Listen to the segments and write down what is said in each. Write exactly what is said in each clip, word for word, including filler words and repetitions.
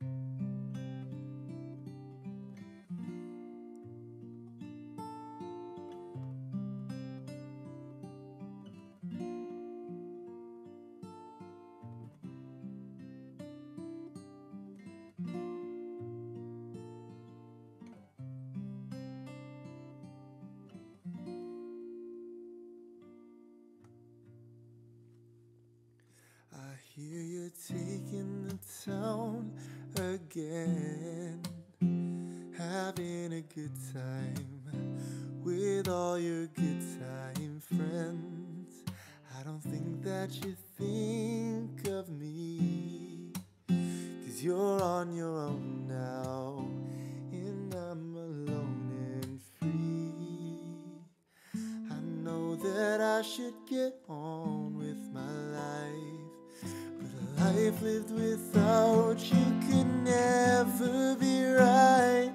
I hear you're taking the town again, having a good time with all your good time friends. I don't think that you think of me, 'cause you're on your own now, and I'm alone and free. I know that I should get on with my life, life lived without you could never be right.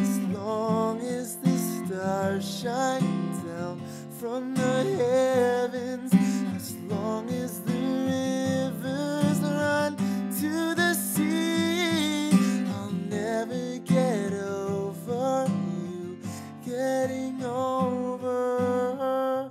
As long as the stars shine down from the heavens, as long as the rivers run to the sea, I'll never get over you getting over me.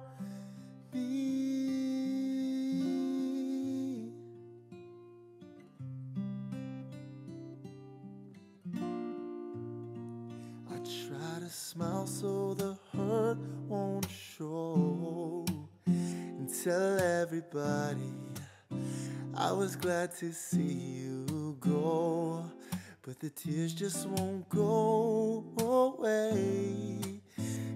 Try to smile so the hurt won't show, and tell everybody I was glad to see you go, but the tears just won't go away,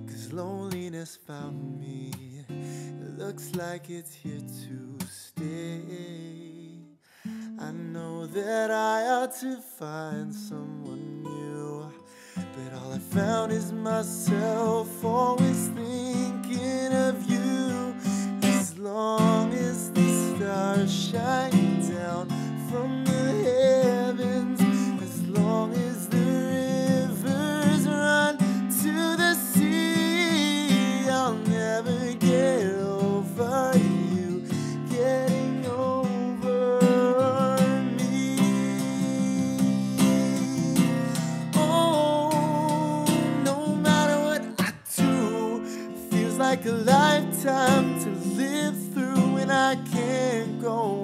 'cause loneliness found me. It looks like it's here to stay. I know that I ought to find someone new, but all I found is myself, always thinking of you. As long as the stars shine down from the heavens, as long as the rivers run to the sea, I'll never get over you getting over me. Oh, like a lifetime to live through, and I can't go